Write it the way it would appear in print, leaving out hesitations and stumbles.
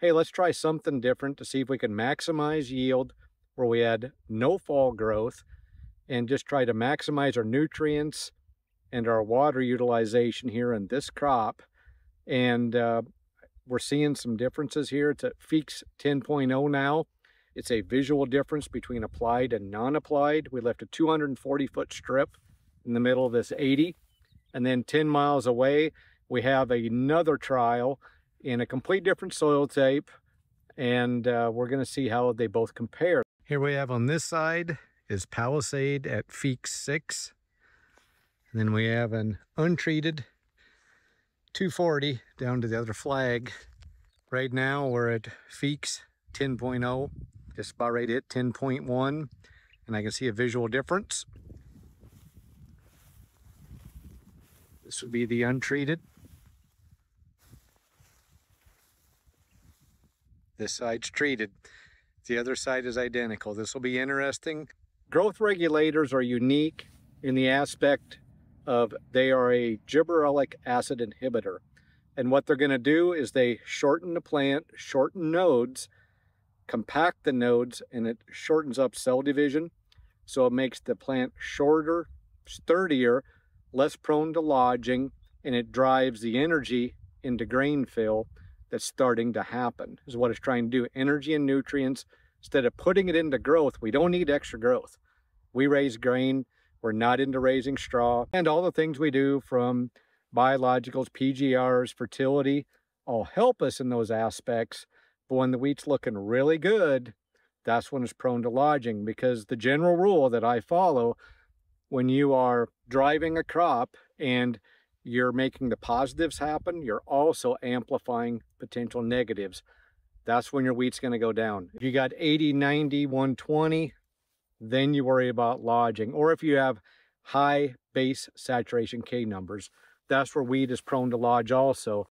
hey, let's try something different to see if we can maximize yield where we had no fall growth and just try to maximize our nutrients and our water utilization here in this crop. And we're seeing some differences here. It's at Feekes 10.0 now. It's a visual difference between applied and non-applied. We left a 240-foot strip in the middle of this 80. And then 10 miles away, we have another trial in a complete different soil type. And we're going to see how they both compare. Here we have on this side is Palisade at Feekes 6. And then we have an untreated 240 down to the other flag. Right now we're at Feekes 10.0, just about right at 10.1, and I can see a visual difference. This would be the untreated. This side's treated. The other side is identical. This will be interesting. Growth regulators are unique in the aspect of they are a gibberellic acid inhibitor. And what they're going to do is they shorten the plant, shorten nodes, compact the nodes, and it shortens up cell division. So it makes the plant shorter, sturdier, less prone to lodging, and it drives the energy into grain fill that's starting to happen, is what it's trying to do. Energy and nutrients, instead of putting it into growth. We don't need extra growth. We raise grain. We're not into raising straw, and all the things we do from biologicals, PGRs, fertility, all help us in those aspects. But when the wheat's looking really good, that's when it's prone to lodging, because the general rule that I follow when you are driving a crop and you're making the positives happen, you're also amplifying potential negatives. That's when your wheat's going to go down. If you got 80, 90, 120, then you worry about lodging. Or if you have high base saturation K numbers, that's where wheat is prone to lodge also.